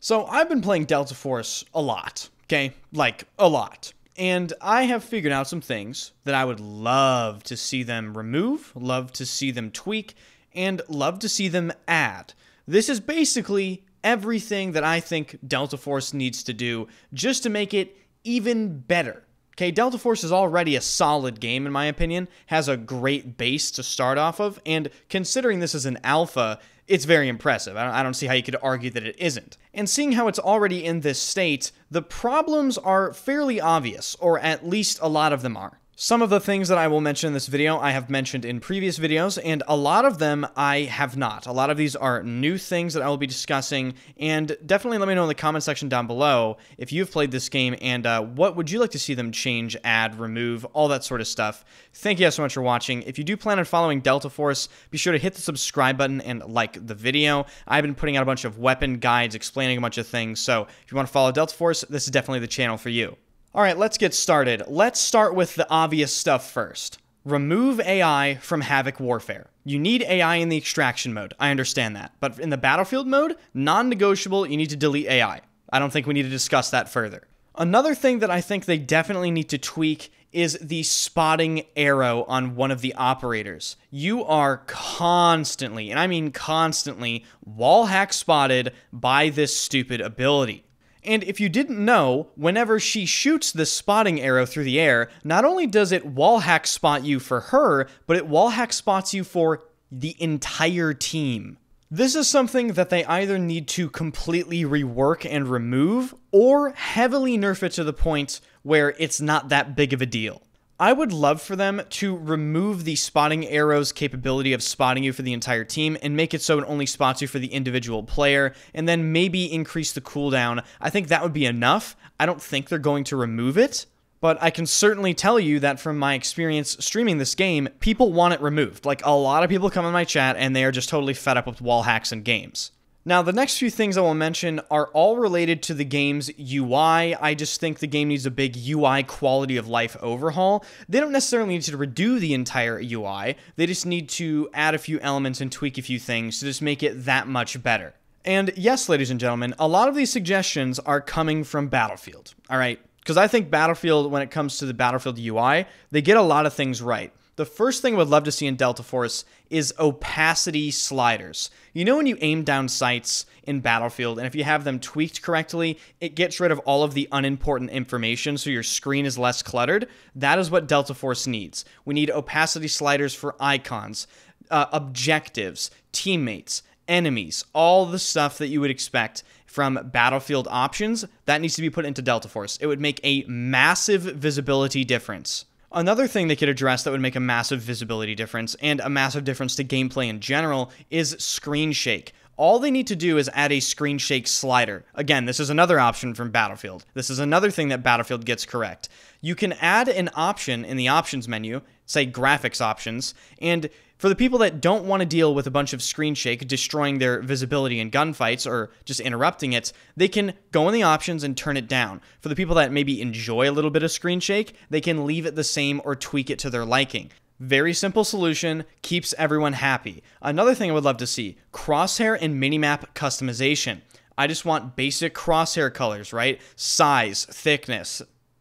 So I've been playing Delta Force a lot, okay? Like, a lot. And I have figured out some things that I would love to see them remove, love to see them tweak, and love to see them add. This is basically everything that I think Delta Force needs to do just to make it even better. Okay, Delta Force is already a solid game, in my opinion, has a great base to start off of, and considering this is an alpha, it's very impressive. I don't see how you could argue that it isn't. And seeing how it's already in this state, the problems are fairly obvious, or at least a lot of them are. Some of the things that I will mention in this video, I have mentioned in previous videos, and a lot of them I have not. A lot of these are new things that I will be discussing, and definitely let me know in the comment section down below if you've played this game, and what would you like to see them change, add, remove, all that sort of stuff. Thank you guys so much for watching. If you do plan on following Delta Force, be sure to hit the subscribe button and like the video. I've been putting out a bunch of weapon guides, explaining a bunch of things, so if you want to follow Delta Force, this is definitely the channel for you. All right, let's get started. Let's start with the obvious stuff first. Remove AI from Havoc Warfare. You need AI in the extraction mode. I understand that. But in the battlefield mode, non-negotiable, you need to delete AI. I don't think we need to discuss that further. Another thing that I think they definitely need to tweak is the spotting arrow on one of the operators. You are constantly, and I mean constantly, wallhack spotted by this stupid ability. And if you didn't know, whenever she shoots this spotting arrow through the air, not only does it wallhack spot you for her, but it wallhack spots you for the entire team. This is something that they either need to completely rework and remove, or heavily nerf it to the point where it's not that big of a deal. I would love for them to remove the spotting arrow's capability of spotting you for the entire team and make it so it only spots you for the individual player, and then maybe increase the cooldown. I think that would be enough. I don't think they're going to remove it, but I can certainly tell you that from my experience streaming this game, people want it removed. Like, a lot of people come in my chat and they are just totally fed up with wall hacks and games. Now, the next few things I will mention are all related to the game's UI. I just think the game needs a big UI quality of life overhaul. They don't necessarily need to redo the entire UI. They just need to add a few elements and tweak a few things to just make it that much better. And yes, ladies and gentlemen, a lot of these suggestions are coming from Battlefield, all right? Because I think Battlefield, when it comes to the Battlefield UI, they get a lot of things right. The first thing I would love to see in Delta Force is opacity sliders. You know, when you aim down sights in Battlefield, and if you have them tweaked correctly, it gets rid of all of the unimportant information so your screen is less cluttered? That is what Delta Force needs. We need opacity sliders for icons, objectives, teammates, enemies, all the stuff that you would expect from Battlefield options. That needs to be put into Delta Force. It would make a massive visibility difference. Another thing they could address that would make a massive visibility difference and a massive difference to gameplay in general is screen shake. All they need to do is add a screen shake slider. Again, this is another option from Battlefield. This is another thing that Battlefield gets correct. You can add an option in the options menu, say graphics options, and for the people that don't want to deal with a bunch of screen shake destroying their visibility in gunfights or just interrupting it, they can go in the options and turn it down. For the people that maybe enjoy a little bit of screen shake, they can leave it the same or tweak it to their liking. Very simple solution, keeps everyone happy. Another thing I would love to see, crosshair and minimap customization. I just want basic crosshair colors, right? Size, thickness.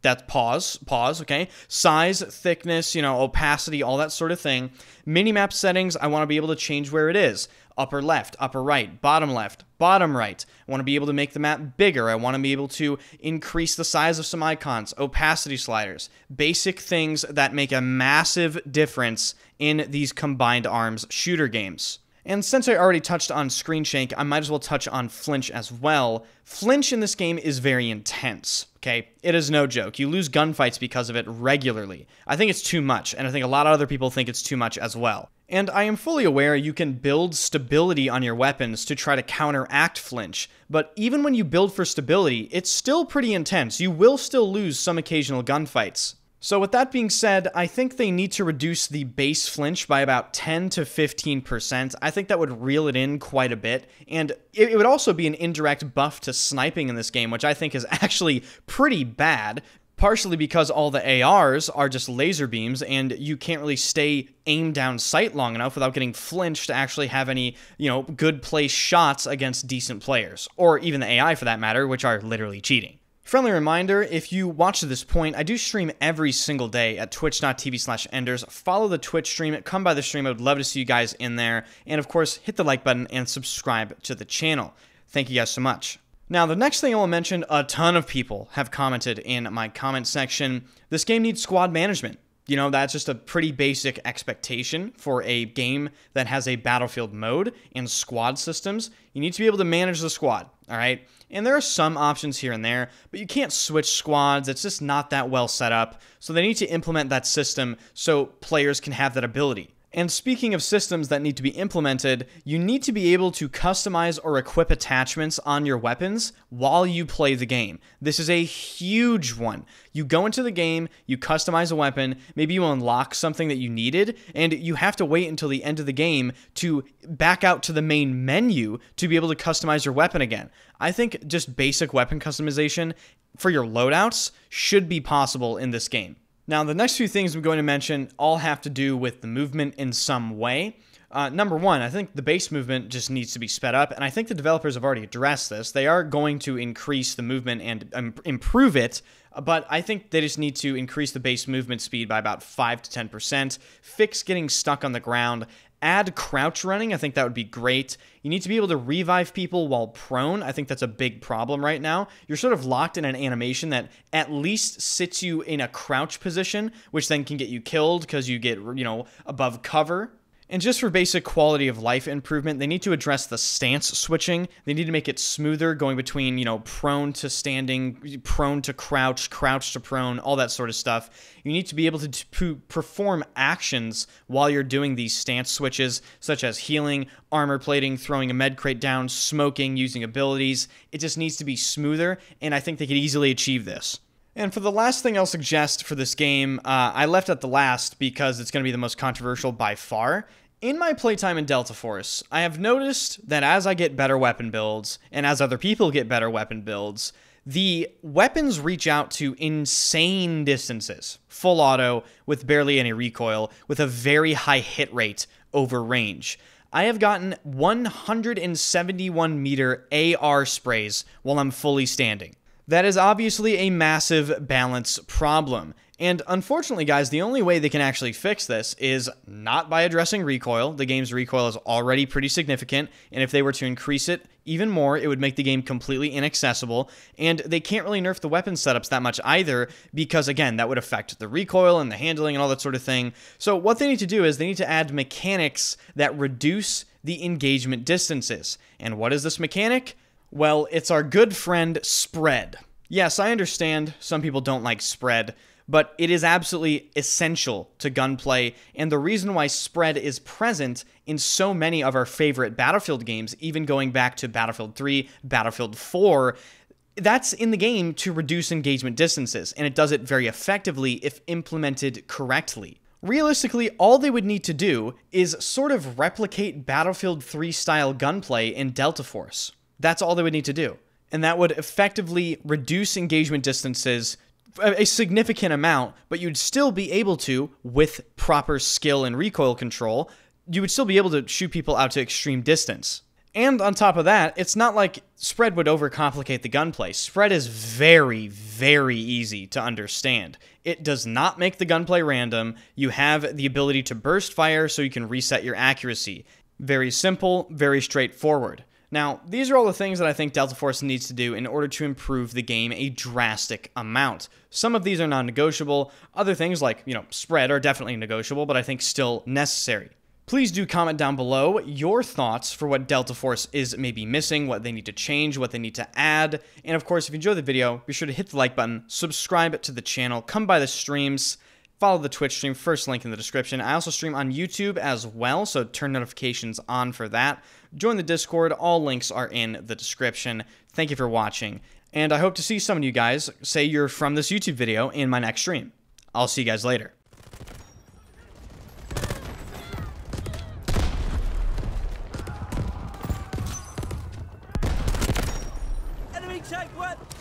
That's pause, okay? Size, thickness, you know, opacity, all that sort of thing. Minimap settings, I want to be able to change where it is. Upper left, upper right, bottom left, bottom right. I want to be able to make the map bigger. I want to be able to increase the size of some icons. Opacity sliders. Basic things that make a massive difference in these combined arms shooter games. And since I already touched on screen shake, I might as well touch on flinch as well. Flinch in this game is very intense, okay? It is no joke. You lose gunfights because of it regularly. I think it's too much, and I think a lot of other people think it's too much as well. And I am fully aware you can build stability on your weapons to try to counteract flinch, but even when you build for stability, it's still pretty intense. You will still lose some occasional gunfights. So with that being said, I think they need to reduce the base flinch by about 10 to 15%. I think that would reel it in quite a bit. And it would also be an indirect buff to sniping in this game, which I think is actually pretty bad. partially because all the ARs are just laser beams and you can't really stay aimed down sight long enough without getting flinched to actually have any, you know, good place shots against decent players, or even the AI for that matter, which are literally cheating. Friendly reminder, if you watch to this point, I do stream every single day at twitch.tv/enders. Follow the Twitch stream, come by the stream, I would love to see you guys in there. And of course, hit the like button and subscribe to the channel. Thank you guys so much. Now, the next thing I will mention, a ton of people have commented in my comment section, this game needs squad management. You know, that's just a pretty basic expectation for a game that has a battlefield mode and squad systems. You need to be able to manage the squad, all right? And there are some options here and there, but you can't switch squads. It's just not that well set up. So they need to implement that system so players can have that ability. And speaking of systems that need to be implemented, you need to be able to customize or equip attachments on your weapons while you play the game. This is a huge one. You go into the game, you customize a weapon, maybe you unlock something that you needed, and you have to wait until the end of the game to back out to the main menu to be able to customize your weapon again. I think just basic weapon customization for your loadouts should be possible in this game. Now, the next few things I'm going to mention all have to do with the movement in some way. Number 1, I think the base movement just needs to be sped up, and I think the developers have already addressed this. They are going to increase the movement and improve it, but I think they just need to increase the base movement speed by about 5 to 10%, fix getting stuck on the ground, add crouch running. I think that would be great. You need to be able to revive people while prone. I think that's a big problem right now. You're sort of locked in an animation that at least sits you in a crouch position, which then can get you killed because you get, you know, above cover. And just for basic quality of life improvement, they need to address the stance switching. They need to make it smoother, going between, you know, prone to standing, prone to crouch, crouch to prone, all that sort of stuff. You need to be able to perform actions while you're doing these stance switches, such as healing, armor plating, throwing a med crate down, smoking, using abilities. It just needs to be smoother, and I think they could easily achieve this. And for the last thing I'll suggest for this game, I left at the last because it's going to be the most controversial by far. In my playtime in Delta Force, I have noticed that as I get better weapon builds, and as other people get better weapon builds, the weapons reach out to insane distances. Full auto, with barely any recoil, with a very high hit rate over range. I have gotten 171 meter AR sprays while I'm fully standing. That is obviously a massive balance problem. And unfortunately, guys, the only way they can actually fix this is not by addressing recoil. The game's recoil is already pretty significant, and if they were to increase it even more, it would make the game completely inaccessible. And they can't really nerf the weapon setups that much either, because again, that would affect the recoil and the handling and all that sort of thing. So what they need to do is they need to add mechanics that reduce the engagement distances. And what is this mechanic? Well, it's our good friend spread. Yes, I understand some people don't like spread, but it is absolutely essential to gunplay, and the reason why spread is present in so many of our favorite Battlefield games, even going back to Battlefield 3, Battlefield 4, that's in the game to reduce engagement distances, and it does it very effectively if implemented correctly. Realistically, all they would need to do is sort of replicate Battlefield 3 style gunplay in Delta Force. That's all they would need to do, and that would effectively reduce engagement distances a significant amount, but you'd still be able to, with proper skill and recoil control, you would still be able to shoot people out to extreme distance. And on top of that, it's not like spread would overcomplicate the gunplay. Spread is very, very easy to understand. It does not make the gunplay random. You have the ability to burst fire so you can reset your accuracy. Very simple, very straightforward. Now, these are all the things that I think Delta Force needs to do in order to improve the game a drastic amount. Some of these are non-negotiable. Other things like, you know, spread are definitely negotiable, but I think still necessary. Please do comment down below your thoughts for what Delta Force is maybe missing, what they need to change, what they need to add. And of course, if you enjoyed the video, be sure to hit the like button, subscribe to the channel, come by the streams, follow the Twitch stream, first link in the description. I also stream on YouTube as well, so turn notifications on for that. Join the Discord, all links are in the description. Thank you for watching, and I hope to see some of you guys say you're from this YouTube video in my next stream. I'll see you guys later. Enemy check what?